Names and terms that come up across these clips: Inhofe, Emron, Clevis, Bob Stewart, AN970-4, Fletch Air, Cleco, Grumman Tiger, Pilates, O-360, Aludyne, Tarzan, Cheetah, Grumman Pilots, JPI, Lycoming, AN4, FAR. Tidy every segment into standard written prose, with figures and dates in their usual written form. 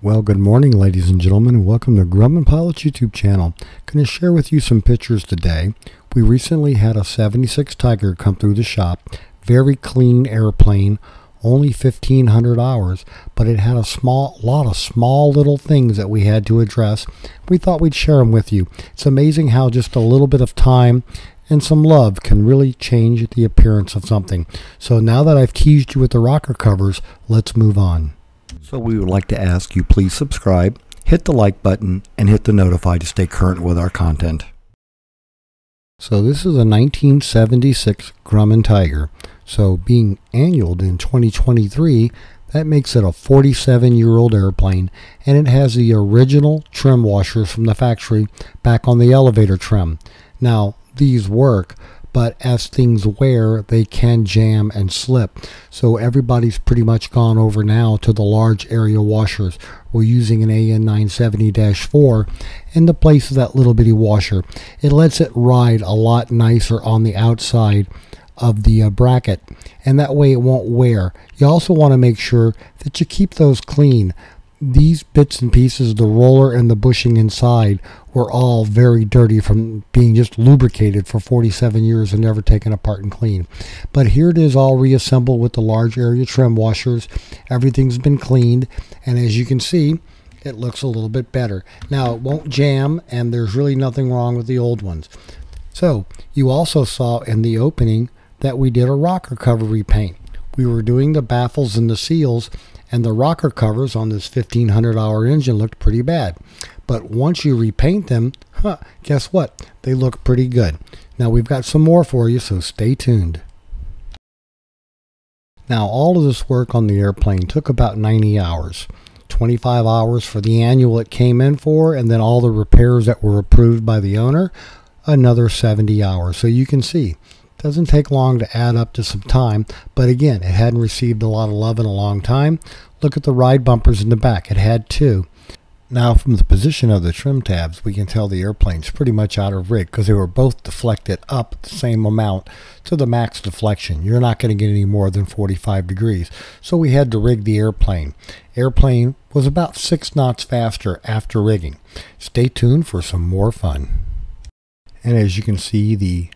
Well, good morning, ladies and gentlemen, and welcome to Grumman Pilots YouTube channel. Going to share with you some pictures today. We recently had a 76 Tiger come through the shop. Very clean airplane, only 1,500 hours, but it had a lot of small little things that we had to address. We thought we'd share them with you. It's amazing how just a little bit of time and some love can really change the appearance of something. So now that I've teased you with the rocker covers, let's move on. So we would like to ask you please subscribe, hit the like button, and hit the notify to stay current with our content. So this is a 1976 Grumman Tiger. So being annualed in 2023, that makes it a 47-year-old airplane, and it has the original trim washers from the factory back on the elevator trim. Now these work, but as things wear, they can jam and slip. So everybody's pretty much gone over now to the large area washers. We're using an AN970-4 in the place of that little bitty washer. It lets it ride a lot nicer on the outside of the bracket, and that way it won't wear. You also want to make sure that you keep those clean. These bits and pieces, the roller and the bushing inside, were all very dirty from being just lubricated for 47 years and never taken apart and clean. But here it is all reassembled with the large area trim washers. Everything's been cleaned, and as you can see, it looks a little bit better. Now it won't jam, and there's really nothing wrong with the old ones. So you also saw in the opening that we did a rocker cover repaint. We were doing the baffles and the seals, and the rocker covers on this 1,500 hour engine looked pretty bad. But once you repaint them, guess what? They look pretty good. Now we've got some more for you, so stay tuned. Now all of this work on the airplane took about 90 hours. 25 hours for the annual it came in for, and then all the repairs that were approved by the owner, another 70 hours. So you can see, doesn't take long to add up to some time, but again, it hadn't received a lot of love in a long time. Look at the ride bumpers in the back. It had two. Now from the position of the trim tabs, we can tell the airplane's pretty much out of rig because they were both deflected up the same amount to the max deflection. You're not going to get any more than 45 degrees. So we had to rig the airplane. Airplane was about 6 knots faster after rigging. Stay tuned for some more fun. And as you can see, the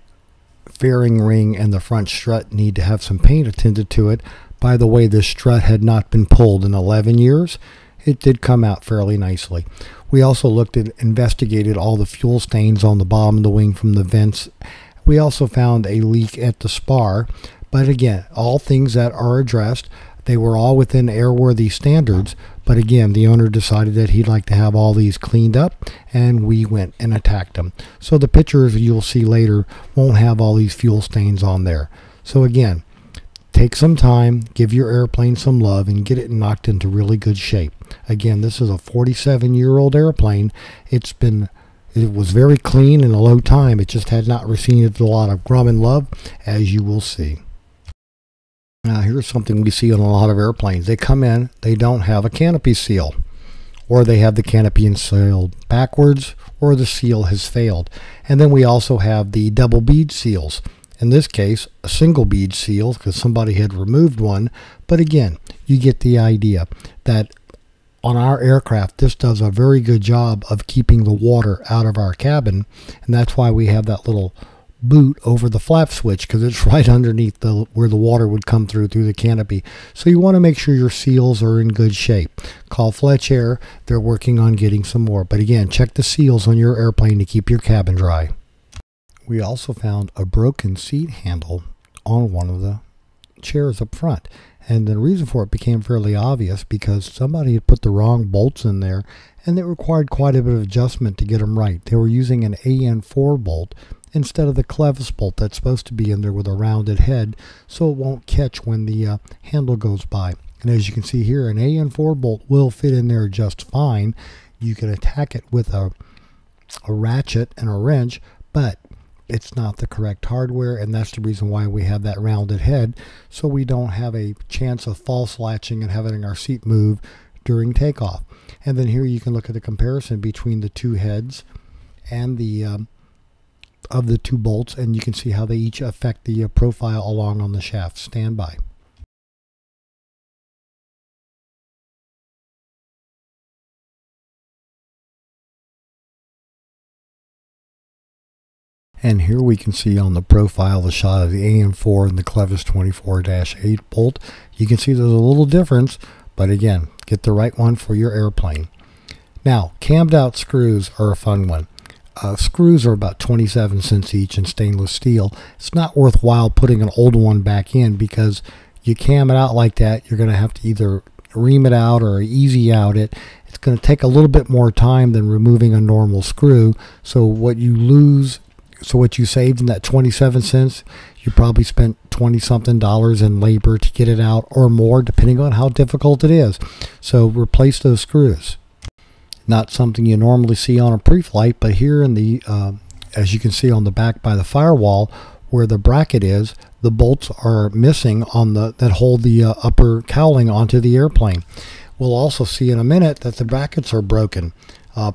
fairing ring and the front strut need to have some paint attended to it. By the way, this strut had not been pulled in 11 years. It did come out fairly nicely. We also looked at, investigated all the fuel stains on the bottom of the wing from the vents. We also found a leak at the spar, but again, all things that are addressed. They were all within airworthy standards, but again, the owner decided that he'd like to have all these cleaned up, and we went and attacked them. So the pictures you'll see later won't have all these fuel stains on there. So again, take some time, give your airplane some love, and get it knocked into really good shape. Again, this is a 47-year-old airplane. It was very clean in a low time. It just had not received a lot of Grumman love, as you will see. Now here's something we see on a lot of airplanes. They come in, they don't have a canopy seal, or they have the canopy sealed backwards, or the seal has failed. And then we also have the double bead seals. In this case, a single bead seal because somebody had removed one. But again, you get the idea that on our aircraft, this does a very good job of keeping the water out of our cabin, and that's why we have that little boot over the flap switch, because it's right underneath the where the water would come through the canopy. So you want to make sure your seals are in good shape. Call Fletch Air. They're working on getting some more, but again, check the seals on your airplane to keep your cabin dry. We also found a broken seat handle on one of the chairs up front, and the reason for it became fairly obvious because somebody had put the wrong bolts in there, and it required quite a bit of adjustment to get them right. They were using an AN4 bolt instead of the Clevis bolt that's supposed to be in there with a rounded head, so it won't catch when the handle goes by. And as you can see here, an AN4 bolt will fit in there just fine. You can attack it with a ratchet and a wrench, but it's not the correct hardware, and that's the reason why we have that rounded head, so we don't have a chance of false latching and having our seat move during takeoff. And then here you can look at the comparison between the two heads and the of the two bolts, and you can see how they each affect the profile along on the shaft. Standby. And here we can see on the profile the shot of the AN4 and the Clevis 24-8 bolt. You can see there's a little difference, but again, get the right one for your airplane. Now, cammed out screws are a fun one. Screws are about 27 cents each in stainless steel. It's not worthwhile putting an old one back in, because you cam it out like that, you're going to have to either ream it out or easy out it. It's going to take a little bit more time than removing a normal screw. So what you lose, so what you saved in that 27 cents, you probably spent 20-something dollars in labor to get it out, or more depending on how difficult it is. So replace those screws. Not something you normally see on a pre-flight, but here in the, as you can see on the back by the firewall where the bracket is, the bolts are missing on the, that hold the upper cowling onto the airplane. We'll also see in a minute that the brackets are broken.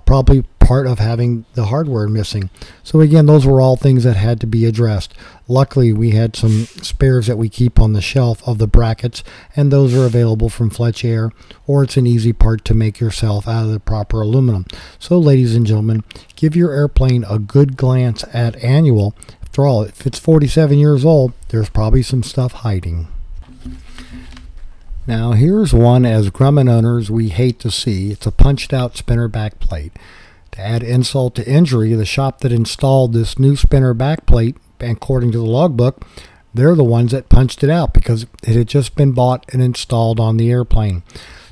Probably part of having the hardware missing. So again, those were all things that had to be addressed. Luckily, we had some spares that we keep on the shelf of the brackets, and those are available from Fletch Air, or it's an easy part to make yourself out of the proper aluminum. So ladies and gentlemen, give your airplane a good glance at annual. After all, if it's 47 years old, there's probably some stuff hiding. Now here's one, as Grumman owners, we hate to see. It's a punched out spinner back plate. To add insult to injury, the shop that installed this new spinner backplate, according to the logbook, they're the ones that punched it out, because it had just been bought and installed on the airplane.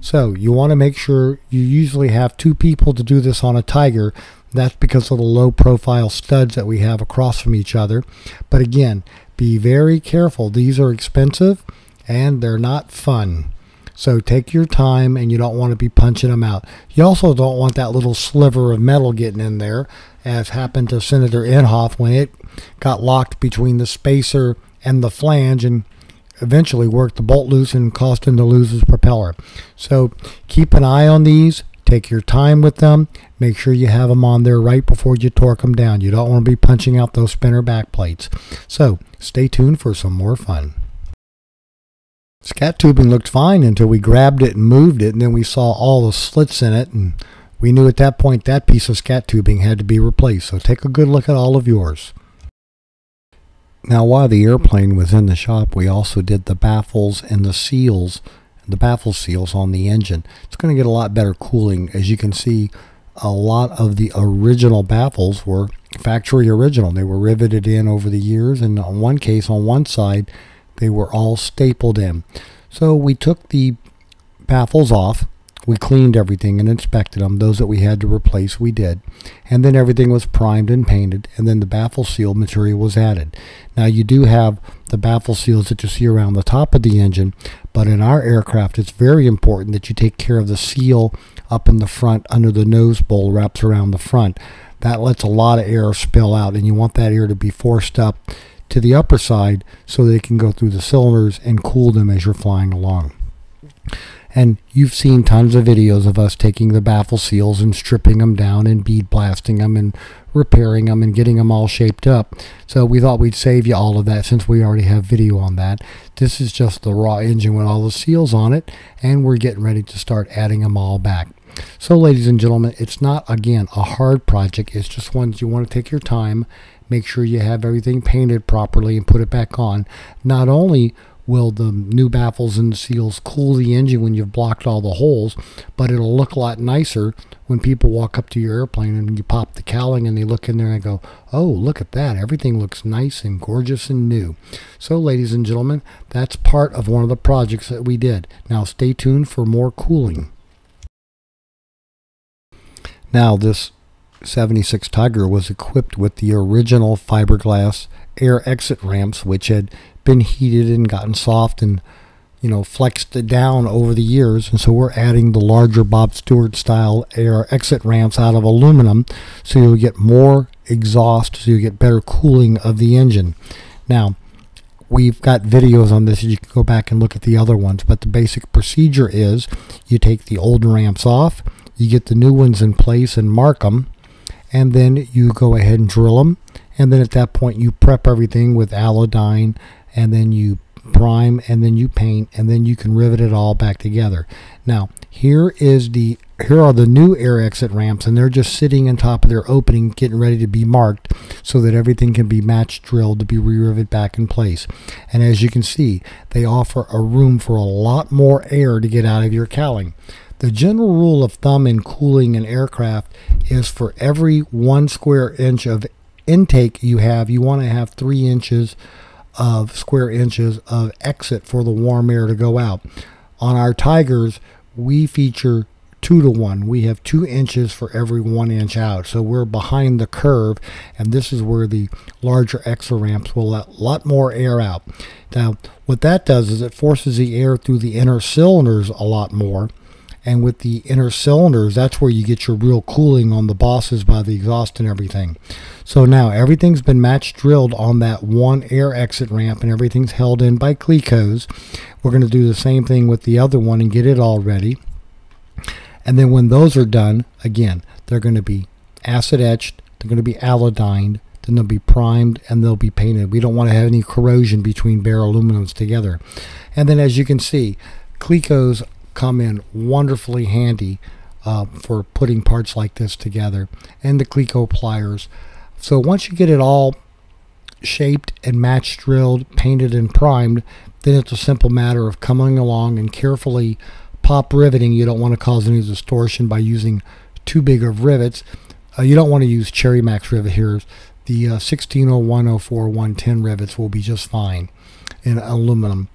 So you want to make sure you usually have two people to do this on a Tiger. That's because of the low profile studs that we have across from each other. But again, be very careful. These are expensive and they're not fun. So take your time, and you don't want to be punching them out. You also don't want that little sliver of metal getting in there, as happened to Senator Inhofe when it got locked between the spacer and the flange and eventually worked the bolt loose and caused him to lose his propeller. So keep an eye on these. Take your time with them. Make sure you have them on there right before you torque them down. You don't want to be punching out those spinner back plates. So stay tuned for some more fun. Scat tubing looked fine until we grabbed it and moved it, and then we saw all the slits in it, and we knew at that point that piece of scat tubing had to be replaced. So take a good look at all of yours. Now, while the airplane was in the shop, we also did the baffles and the seals, the baffle seals on the engine. It's going to get a lot better cooling. As you can see, a lot of the original baffles were factory original. They were riveted in over the years, and on one case, on one side, they were all stapled in. So we took the baffles off. We cleaned everything and inspected them. Those that we had to replace, we did. And then everything was primed and painted. And then the baffle seal material was added. Now, you do have the baffle seals that you see around the top of the engine. But in our aircraft, it's very important that you take care of the seal up in the front under the nose bowl, wraps around the front. That lets a lot of air spill out. And you want that air to be forced up to the upper side so they can go through the cylinders and cool them as you're flying along. And you've seen tons of videos of us taking the baffle seals and stripping them down and bead blasting them and repairing them and getting them all shaped up. So we thought we'd save you all of that, since we already have video on that. This is just the raw engine with all the seals on it, and we're getting ready to start adding them all back. So ladies and gentlemen, it's not, again, a hard project. It's just one that you want to take your time, make sure you have everything painted properly, and put it back on. Not only will the new baffles and seals cool the engine when you've blocked all the holes, but it'll look a lot nicer when people walk up to your airplane and you pop the cowling and they look in there and go, oh, look at that. Everything looks nice and gorgeous and new. So ladies and gentlemen, that's part of one of the projects that we did. Now stay tuned for more cooling. Now, this 76 Tiger was equipped with the original fiberglass air exit ramps, which had been heated and gotten soft and, you know, flexed down over the years. And so we're adding the larger Bob Stewart style air exit ramps out of aluminum, so you'll get more exhaust, so you get better cooling of the engine. Now, we've got videos on this, and you can go back and look at the other ones, but the basic procedure is you take the old ramps off, you get the new ones in place and mark them, and then you go ahead and drill them, and then at that point you prep everything with Aludyne, and then you prime, and then you paint, and then you can rivet it all back together. Now here are the new air exit ramps, and they're just sitting on top of their opening getting ready to be marked so that everything can be match drilled to be re-riveted back in place. And as you can see, they offer a room for a lot more air to get out of your cowling. The general rule of thumb in cooling an aircraft is for every 1 square inch of intake you have, you want to have 3 inches of square inches of exit for the warm air to go out. On our Tigers, we feature 2 to 1. We have 2 inches for every 1 inch out, so we're behind the curve, and this is where the larger exit ramps will let a lot more air out. Now what that does is it forces the air through the inner cylinders a lot more, and with the inner cylinders, that's where you get your real cooling on the bosses by the exhaust and everything. So now everything's been match drilled on that one air exit ramp, and everything's held in by Clecos. We're going to do the same thing with the other one and get it all ready. And then when those are done, again, they're going to be acid etched, they're going to be aludined, then they'll be primed, and they'll be painted. We don't want to have any corrosion between bare aluminums together. And then as you can see, Clecos come in wonderfully handy for putting parts like this together, and the Cleco pliers. So once you get it all shaped and match drilled, painted and primed, then it's a simple matter of coming along and carefully pop riveting. You don't want to cause any distortion by using too big of rivets. You don't want to use Cherry Max rivet here. The 1601, 04, 110 rivets will be just fine in aluminum.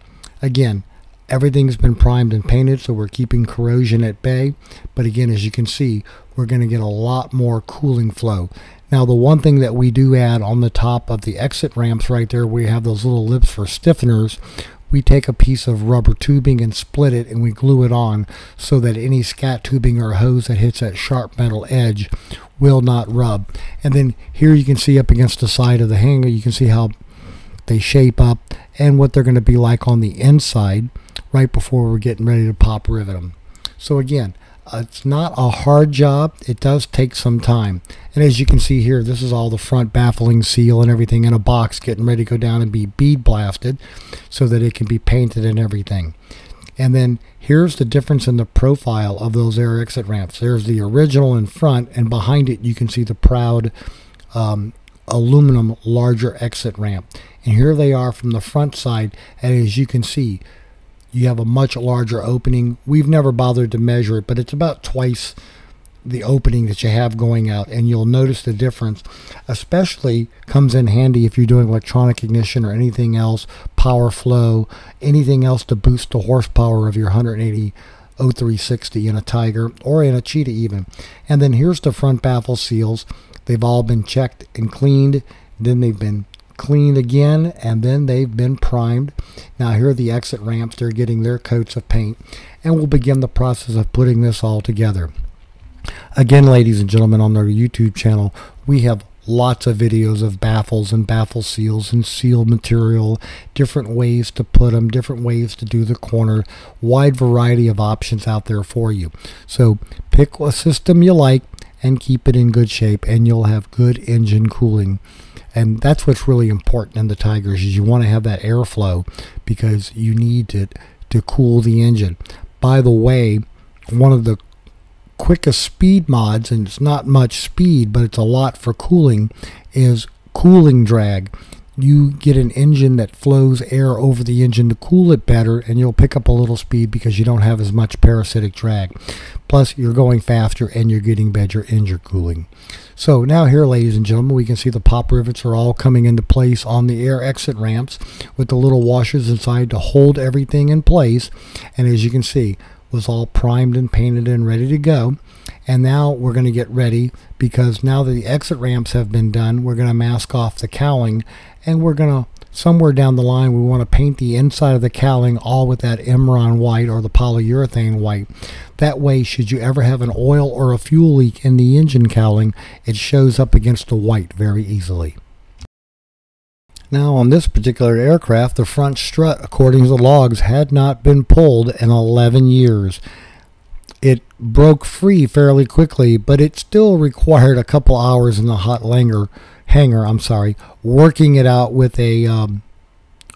Again, everything's been primed and painted, so we're keeping corrosion at bay. But again, as you can see, we're going to get a lot more cooling flow. Now the one thing that we do add on the top of the exit ramps right there, we have those little lips for stiffeners. We take a piece of rubber tubing and split it, and we glue it on so that any scat tubing or hose that hits that sharp metal edge will not rub. And then here you can see up against the side of the hangar, you can see how they shape up and what they're going to be like on the inside right before we're getting ready to pop rivet them. So again, it's not a hard job. It does take some time. And as you can see here, this is all the front baffling seal and everything in a box getting ready to go down and be bead blasted so that it can be painted and everything. And then here's the difference in the profile of those air exit ramps. There's the original in front, and behind it you can see the proud aluminum larger exit ramp. And here they are from the front side, and as you can see, you have a much larger opening. We've never bothered to measure it, but it's about twice the opening that you have going out, and you'll notice the difference. Especially comes in handy if you're doing electronic ignition or anything else, power flow, anything else to boost the horsepower of your 180 O-360 in a Tiger or in a Cheetah even. And then here's the front baffle seals. They've all been checked and cleaned, then they've been cleaned again, and then they've been primed. Now here are the exit ramps. They're getting their coats of paint, and we'll begin the process of putting this all together. Again, ladies and gentlemen, on our YouTube channel, we have lots of videos of baffles and baffle seals and seal material, different ways to put them, different ways to do the corner, wide variety of options out there for you. So pick a system you like and keep it in good shape, and you'll have good engine cooling. And that's what's really important in the Tigers, is you want to have that airflow because you need it to cool the engine. By the way, one of the quickest speed mods, and it's not much speed, but it's a lot for cooling, is cooling drag. You get an engine that flows air over the engine to cool it better, and you'll pick up a little speed because you don't have as much parasitic drag. Plus, you're going faster and you're getting better engine cooling. So now here, ladies and gentlemen, we can see the pop rivets are all coming into place on the air exit ramps with the little washers inside to hold everything in place. And as you can see, it was all primed and painted and ready to go. And now we're going to get ready, because now that the exit ramps have been done, we're going to mask off the cowling, and we're going to, somewhere down the line, we want to paint the inside of the cowling all with that Emron white or the polyurethane white. That way, should you ever have an oil or a fuel leak in the engine cowling, it shows up against the white very easily. Now on this particular aircraft, the front strut, according to the logs, had not been pulled in 11 years. it broke free fairly quickly, but it still required a couple hours in the hot hanger, working it out with a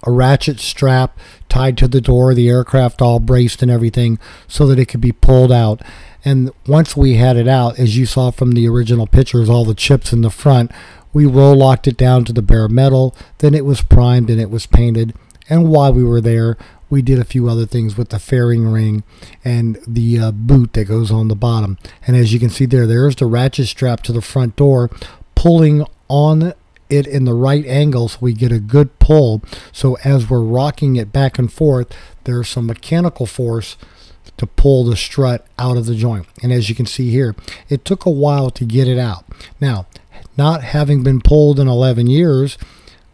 ratchet strap tied to the door of the aircraft, all braced and everything, so that it could be pulled out. And once we had it out, as you saw from the original pictures, all the chips in the front, we roll locked it down to the bare metal. Then it was primed and it was painted. And while we were there, we did a few other things with the fairing ring and the boot that goes on the bottom. And as you can see there, there's the ratchet strap to the front door, pulling on it in the right angle so we get a good pull. So as we're rocking it back and forth, there's some mechanical force to pull the strut out of the joint. And as you can see here, it took a while to get it out. Now, not having been pulled in 11 years,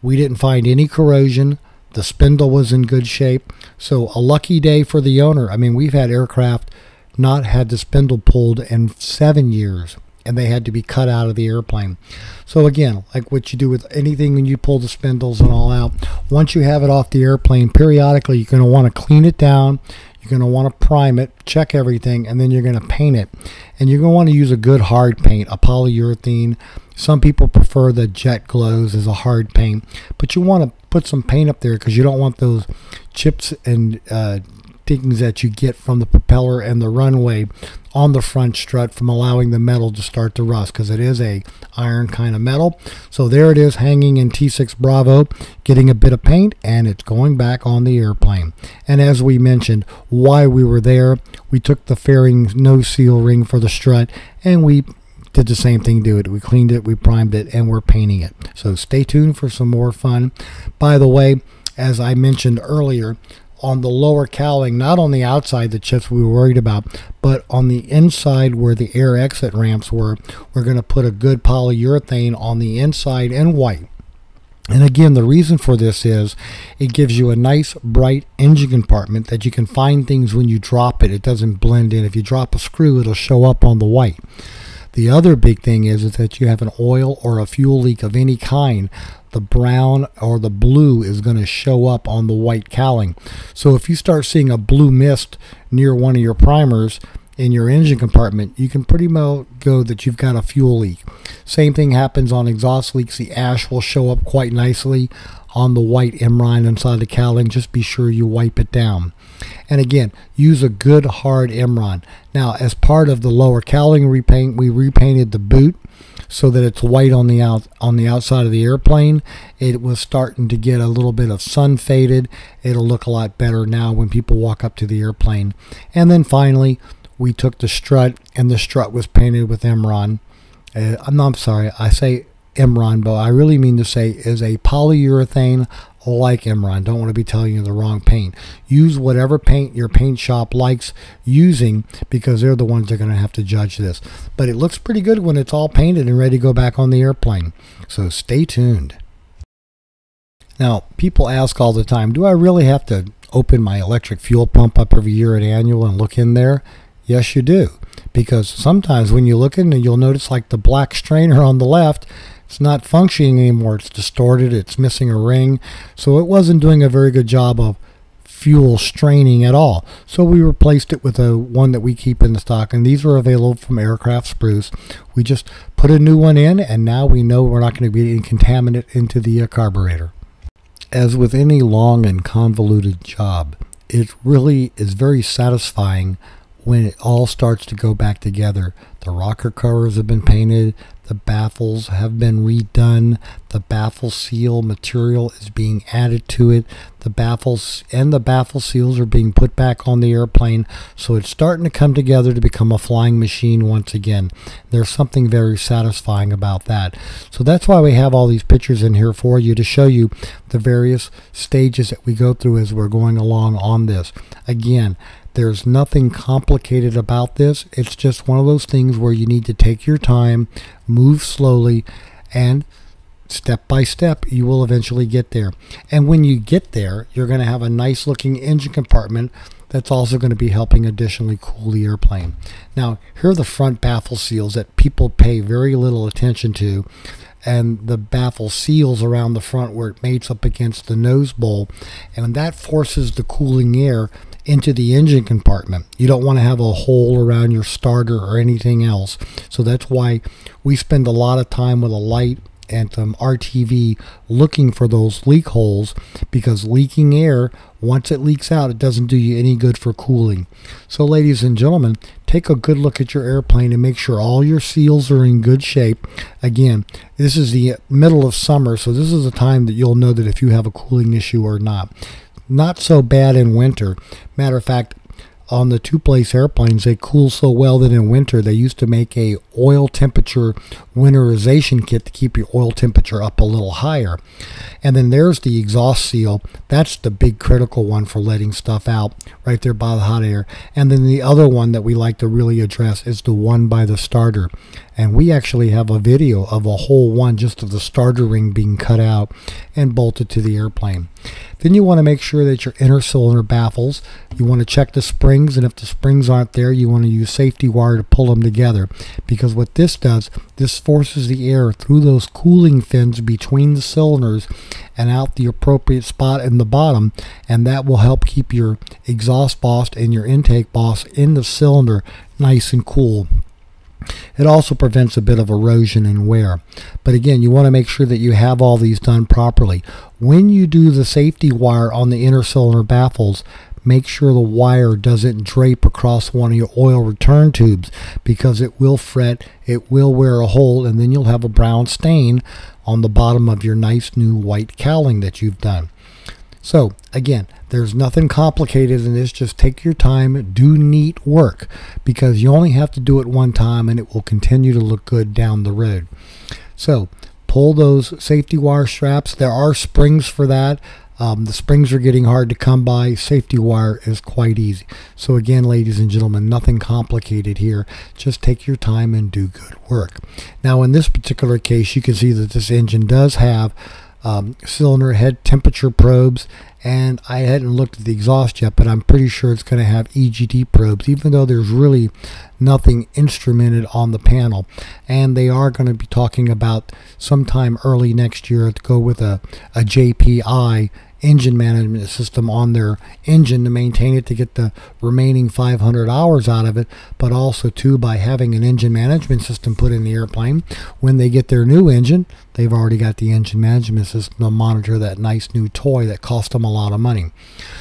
we didn't find any corrosion. The spindle was in good shape. So a lucky day for the owner. I mean, we've had aircraft not had the spindle pulled in 7 years, and they had to be cut out of the airplane. So again, like what you do with anything when you pull the spindles and all out, once you have it off the airplane, periodically you're going to want to clean it down, you're going to want to prime it, check everything, and then you're going to paint it. And you're going to want to use a good hard paint, a polyurethane. Some people prefer the Jet Glows as a hard paint, but you want to put some paint up there because you don't want those chips and things that you get from the propeller and the runway on the front strut from allowing the metal to start to rust, because it is a iron kind of metal. So there it is, hanging in T6 Bravo, getting a bit of paint, and it's going back on the airplane. And as we mentioned, why we were there, we took the fairing nose seal ring for the strut and we did the same thing to it. We cleaned it, we primed it, and we're painting it. So stay tuned for some more fun. By the way, as I mentioned earlier, on the lower cowling, not on the outside, the chips we were worried about, but on the inside where the air exit ramps were, we're going to put a good polyurethane on the inside in white. And again, the reason for this is it gives you a nice bright engine compartment that you can find things when you drop it. It doesn't blend in. If you drop a screw, it'll show up on the white. The other big thing is that you have an oil or a fuel leak of any kind, the brown or the blue is going to show up on the white cowling. So if you start seeing a blue mist near one of your primers in your engine compartment, you can pretty well go that you've got a fuel leak. Same thing happens on exhaust leaks. The ash will show up quite nicely on the white Emron inside the cowling. Just be sure you wipe it down. And again, use a good hard Emron. Now, as part of the lower cowling repaint, we repainted the boot so that it's white on the outside of the airplane. It was starting to get a little bit of sun faded. It'll look a lot better now when people walk up to the airplane. And then finally, we took the strut, and the strut was painted with Emron. I'm sorry, I say Emron, but I really mean to say is a polyurethane like Emron. Don't want to be telling you the wrong paint. Use whatever paint your paint shop likes using, because they're the ones that are going to have to judge this. But it looks pretty good when it's all painted and ready to go back on the airplane. So stay tuned. Now, people ask all the time, do I really have to open my electric fuel pump up every year at annual and look in there? Yes, you do. Because sometimes when you look in there, you'll notice like the black strainer on the left, it's not functioning anymore. It's distorted. It's missing a ring. So it wasn't doing a very good job of fuel straining at all. So we replaced it with a one that we keep in the stock. And these are available from Aircraft Spruce. We just put a new one in, and now we know we're not going to be any contaminant into the carburetor. As with any long and convoluted job, it really is very satisfying when it all starts to go back together. The rocker covers have been painted, the baffles have been redone, the baffle seal material is being added to it, the baffles and the baffle seals are being put back on the airplane, so it's starting to come together to become a flying machine once again. There's something very satisfying about that. So that's why we have all these pictures in here for you, to show you the various stages that we go through as we're going along on this. Again, there's nothing complicated about this. It's just one of those things where you need to take your time, move slowly, and step by step, you will eventually get there. And when you get there, you're going to have a nice looking engine compartment that's also going to be helping additionally cool the airplane. Now, here are the front baffle seals that people pay very little attention to, and the baffle seals around the front where it mates up against the nose bowl, and that forces the cooling air into the engine compartment. You don't want to have a hole around your starter or anything else. So that's why we spend a lot of time with a light and RTV looking for those leak holes, because leaking air, once it leaks out, it doesn't do you any good for cooling. So ladies and gentlemen, take a good look at your airplane and make sure all your seals are in good shape. Again, this is the middle of summer, so this is a time that you'll know that if you have a cooling issue or not. Not so bad in winter. Matter of fact, on the two-place airplanes, they cool so well that in winter they used to make a oil temperature winterization kit to keep your oil temperature up a little higher. And then there's the exhaust seal. That's the big critical one for letting stuff out right there by the hot air. And then the other one that we like to really address is the one by the starter. And we actually have a video of a whole one just of the starter ring being cut out and bolted to the airplane. Then you want to make sure that your inner cylinder baffles. You want to check the springs, and if the springs aren't there, you want to use safety wire to pull them together, because what this does, this forces the air through those cooling fins between the cylinders and out the appropriate spot in the bottom, and that will help keep your exhaust boss and your intake boss in the cylinder nice and cool. It also prevents a bit of erosion and wear. But again, you want to make sure that you have all these done properly. When you do the safety wire on the inner cylinder baffles, make sure the wire doesn't drape across one of your oil return tubes, because it will fret, it will wear a hole, and then you'll have a brown stain on the bottom of your nice new white cowling that you've done. So again, there's nothing complicated in this. Just take your time, do neat work, because you only have to do it one time and it will continue to look good down the road. So pull those safety wire straps. There are springs for that. The springs are getting hard to come by. Safety wire is quite easy. So again, ladies and gentlemen, nothing complicated here. Just take your time and do good work. Now in this particular case, you can see that this engine does have cylinder head temperature probes, and I hadn't looked at the exhaust yet, but I'm pretty sure it's going to have EGD probes, even though there's really nothing instrumented on the panel. And they are going to be talking about sometime early next year to go with a JPI engine management system on their engine to maintain it, to get the remaining 500 hours out of it, but also too by having an engine management system put in the airplane. When they get their new engine, they've already got the engine management system to monitor that nice new toy that cost them a lot of money.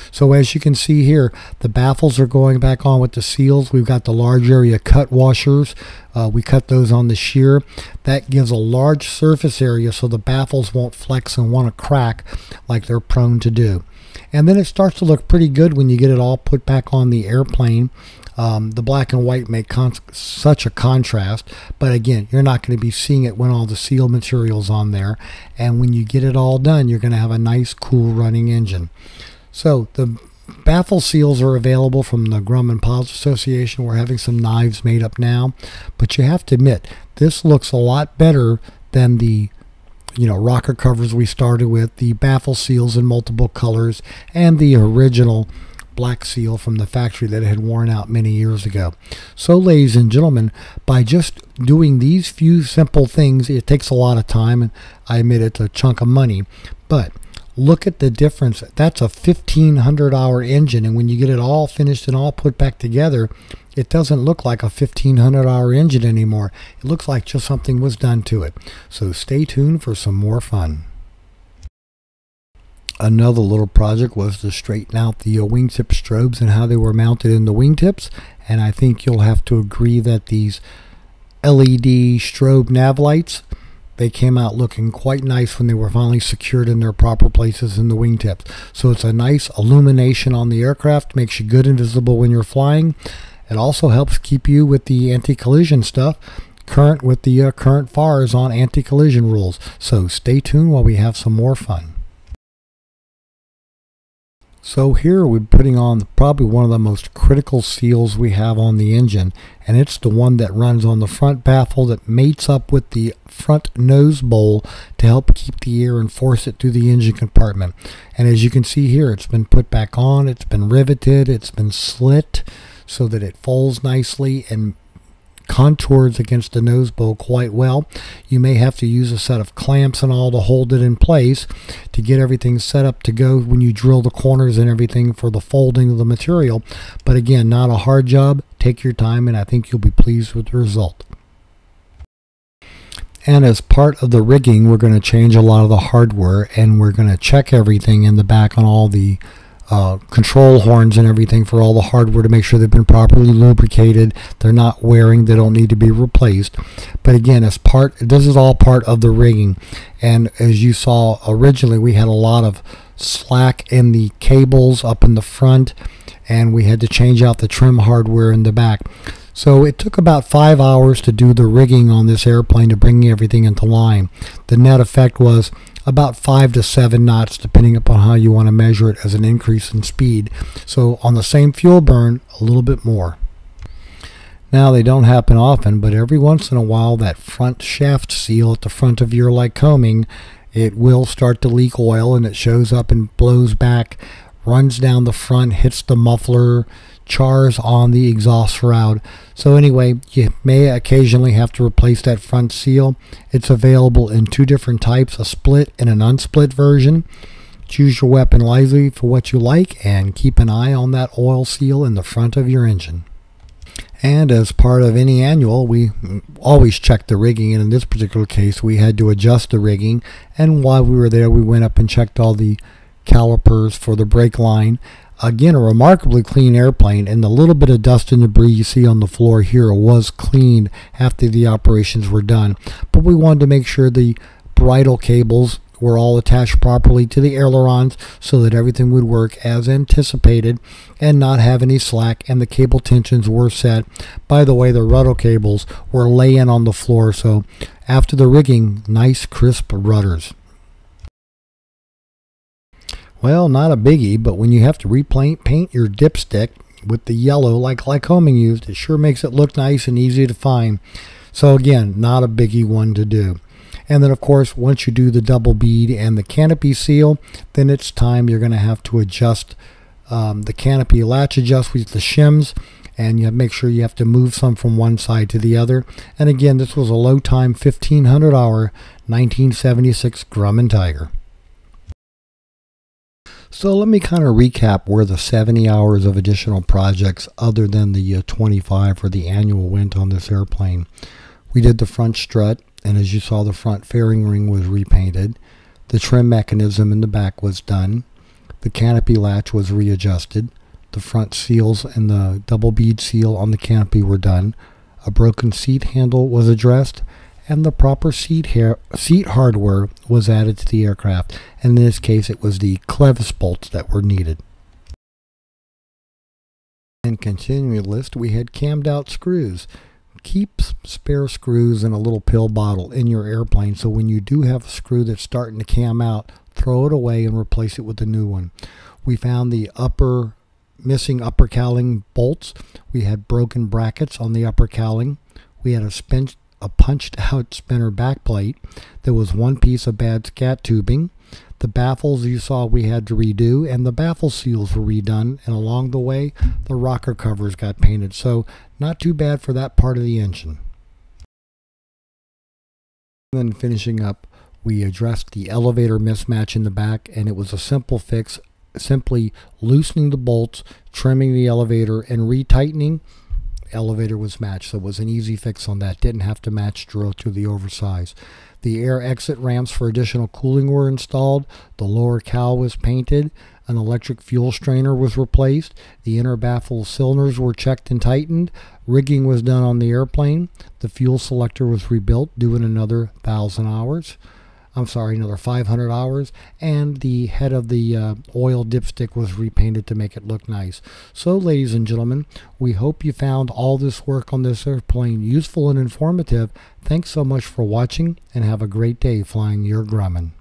So as you can see here, the baffles are going back on with the seals. We've got the large area cut washers. We cut those on the shear. That gives a large surface area so the baffles won't flex and want to crack like they're prone to do. And then it starts to look pretty good when you get it all put back on the airplane. The black and white make such a contrast, but again, you're not going to be seeing it when all the seal material's on there. And when you get it all done, you're going to have a nice, cool running engine. So the baffle seals are available from the Grumman Pilots Association. We're having some knives made up now, but you have to admit, this looks a lot better than the rocker covers we started with, the baffle seals in multiple colors, and the original black seal from the factory that had worn out many years ago. So ladies and gentlemen, by just doing these few simple things, it takes a lot of time, and I admit it's a chunk of money, but look at the difference. That's a 1500 hour engine, and when you get it all finished and all put back together, it doesn't look like a 1500 hour engine anymore. It looks like just something was done to it. So stay tuned for some more fun. Another little project was to straighten out the wingtip strobes and how they were mounted in the wingtips, and I think you'll have to agree that these LED strobe nav lights, they came out looking quite nice when they were finally secured in their proper places in the wingtips. So it's a nice illumination on the aircraft, makes you good and visible when you're flying. It also helps keep you with the anti-collision stuff current with the current FARs on anti-collision rules. So stay tuned while we have some more fun. So here we're putting on probably one of the most critical seals we have on the engine, and it's the one that runs on the front baffle that mates up with the front nose bowl to help keep the air and force it through the engine compartment. And as you can see here, it's been put back on, it's been riveted, it's been slit so that it folds nicely and contours against the nose bowl quite well. You may have to use a set of clamps and all to hold it in place to get everything set up to go when you drill the corners and everything for the folding of the material. But again, not a hard job. Take your time, and I think you'll be pleased with the result. And as part of the rigging, we're going to change a lot of the hardware, and we're going to check everything in the back on all the control horns and everything for all the hardware to make sure they've been properly lubricated, they're not wearing, they don't need to be replaced. But again, as part, this is all part of the rigging. And as you saw originally, we had a lot of slack in the cables up in the front, and we had to change out the trim hardware in the back. So it took about 5 hours to do the rigging on this airplane to bring everything into line. The net effect was about 5 to 7 knots, depending upon how you want to measure it as an increase in speed. So on the same fuel burn, a little bit more. Now, they don't happen often, but every once in a while, that front shaft seal at the front of your Lycoming, it will start to leak oil, and it shows up and blows back, runs down the front, hits the muffler, chars on the exhaust shroud. So anyway, you may occasionally have to replace that front seal. It's available in 2 different types, a split and an unsplit version. Choose your weapon wisely for what you like, and keep an eye on that oil seal in the front of your engine. And as part of any annual, we always check the rigging, and in this particular case we had to adjust the rigging. And while we were there, we went up and checked all the calipers for the brake line. Again, a remarkably clean airplane, and the little bit of dust and debris you see on the floor here was cleaned after the operations were done. But we wanted to make sure the bridle cables were all attached properly to the ailerons so that everything would work as anticipated and not have any slack, and the cable tensions were set. By the way, the rudder cables were laying on the floor, so after the rigging, nice crisp rudders. Well, not a biggie, but when you have to repaint your dipstick with the yellow like Lycoming used, it sure makes it look nice and easy to find. So again, not a biggie one to do. And then of course, once you do the double bead and the canopy seal, then it's time you're going to have to adjust the canopy latch adjust with the shims, and you make sure you have to move some from one side to the other. And again, this was a low time 1500 hour 1976 Grumman Tiger. So let me kind of recap where the 70 hours of additional projects other than the 25 for the annual went on this airplane. We did the front strut, and as you saw, the front fairing ring was repainted. The trim mechanism in the back was done. The canopy latch was readjusted. The front seals and the double bead seal on the canopy were done. A broken seat handle was addressed, and the proper seat hardware was added to the aircraft, and in this case it was the Clevis bolts that were needed. And continuing the list, we had cammed out screws. Keep spare screws in a little pill bottle in your airplane, so when you do have a screw that's starting to cam out, throw it away and replace it with a new one. We found the missing upper cowling bolts. We had broken brackets on the upper cowling. We had a punched out spinner backplate. There was one piece of bad scat tubing. The baffles you saw we had to redo, and the baffle seals were redone, and along the way the rocker covers got painted, so not too bad for that part of the engine. And then finishing up, we addressed the elevator mismatch in the back, and it was a simple fix, simply loosening the bolts, trimming the elevator, and retightening. Elevator was matched, so it was an easy fix on that. Didn't have to match drill to the oversize. The air exit ramps for additional cooling were installed. The lower cowl was painted. An electric fuel strainer was replaced. The inner baffle cylinders were checked and tightened. Rigging was done on the airplane. The fuel selector was rebuilt, doing another 500 hours, and the head of the oil dipstick was repainted to make it look nice. So ladies and gentlemen, we hope you found all this work on this airplane useful and informative. Thanks so much for watching, and have a great day flying your Grumman.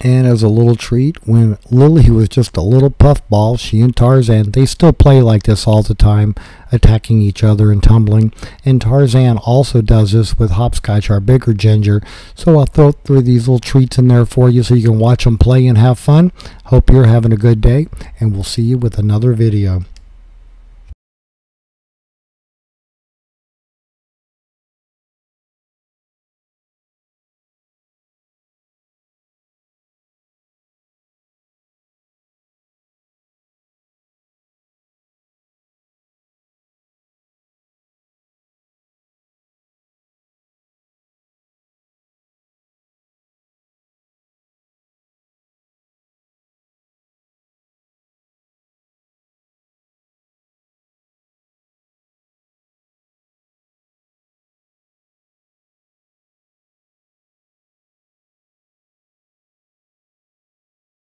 And as a little treat, when Lily was just a little puffball, she and Tarzan, they still play like this all the time, attacking each other and tumbling. And Tarzan also does this with Hopscotch, our bigger ginger. So I'll throw these little treats in there for you so you can watch them play and have fun. Hope you're having a good day, and we'll see you with another video.